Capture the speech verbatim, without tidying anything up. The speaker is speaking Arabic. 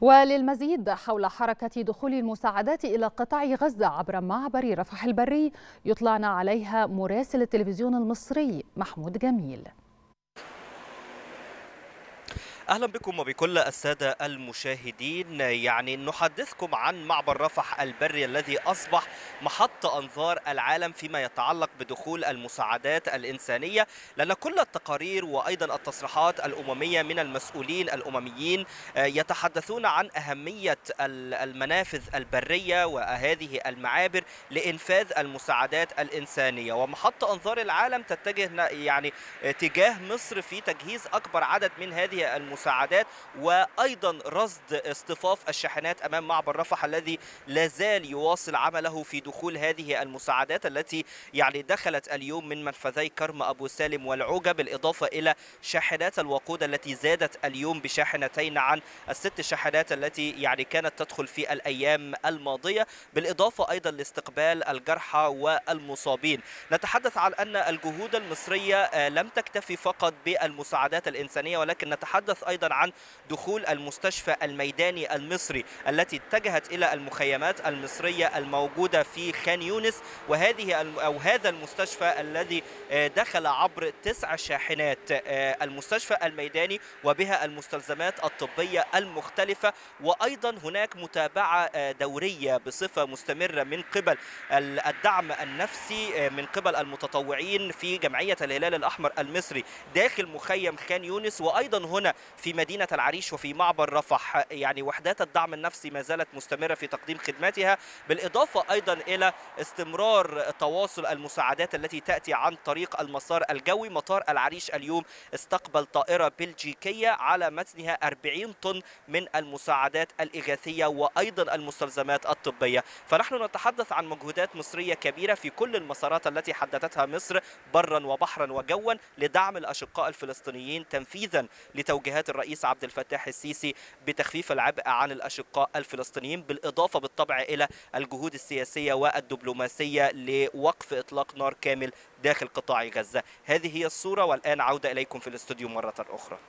وللمزيد حول حركة دخول المساعدات إلى قطاع غزة عبر معبر رفح البري يطلعنا عليها مراسل التلفزيون المصري محمود جميل. أهلا بكم وبكل السادة المشاهدين. يعني نحدثكم عن معبر رفح البري الذي أصبح محط أنظار العالم فيما يتعلق بدخول المساعدات الإنسانية، لأن كل التقارير وأيضا التصريحات الأممية من المسؤولين الأمميين يتحدثون عن أهمية المنافذ البرية وهذه المعابر لإنفاذ المساعدات الإنسانية، ومحط أنظار العالم تتجه يعني تجاه مصر في تجهيز أكبر عدد من هذه المساعدات مساعدات وأيضا رصد اصطفاف الشاحنات أمام معبر رفح الذي لازال يواصل عمله في دخول هذه المساعدات التي يعني دخلت اليوم من منفذي كرم أبو سالم والعوجة، بالإضافة إلى شاحنات الوقودة التي زادت اليوم بشاحنتين عن الست شاحنات التي يعني كانت تدخل في الأيام الماضية، بالإضافة أيضا لاستقبال الجرحى والمصابين. نتحدث عن أن الجهود المصرية لم تكتفي فقط بالمساعدات الإنسانية، ولكن نتحدث أيضا عن دخول المستشفى الميداني المصري التي اتجهت إلى المخيمات المصرية الموجودة في خان يونس، وهذه أو هذا المستشفى الذي دخل عبر تسع شاحنات المستشفى الميداني وبها المستلزمات الطبية المختلفة، وأيضا هناك متابعة دورية بصفة مستمرة من قبل الدعم النفسي من قبل المتطوعين في جمعية الهلال الأحمر المصري داخل مخيم خان يونس، وأيضا هنا في مدينة العريش وفي معبر رفح يعني وحدات الدعم النفسي ما زالت مستمرة في تقديم خدماتها، بالإضافة أيضا إلى استمرار تواصل المساعدات التي تأتي عن طريق المسار الجوي. مطار العريش اليوم استقبل طائرة بلجيكية على متنها أربعين طن من المساعدات الإغاثية وأيضا المستلزمات الطبية. فنحن نتحدث عن مجهودات مصرية كبيرة في كل المسارات التي حددتها مصر برا وبحرا وجوا لدعم الأشقاء الفلسطينيين، تنفيذا لتوجيهات الرئيس عبد الفتاح السيسي بتخفيف العبء عن الأشقاء الفلسطينيين، بالإضافة بالطبع إلى الجهود السياسية والدبلوماسية لوقف إطلاق نار كامل داخل قطاع غزة. هذه هي الصورة، والآن عودة إليكم في الاستوديو مرة أخرى.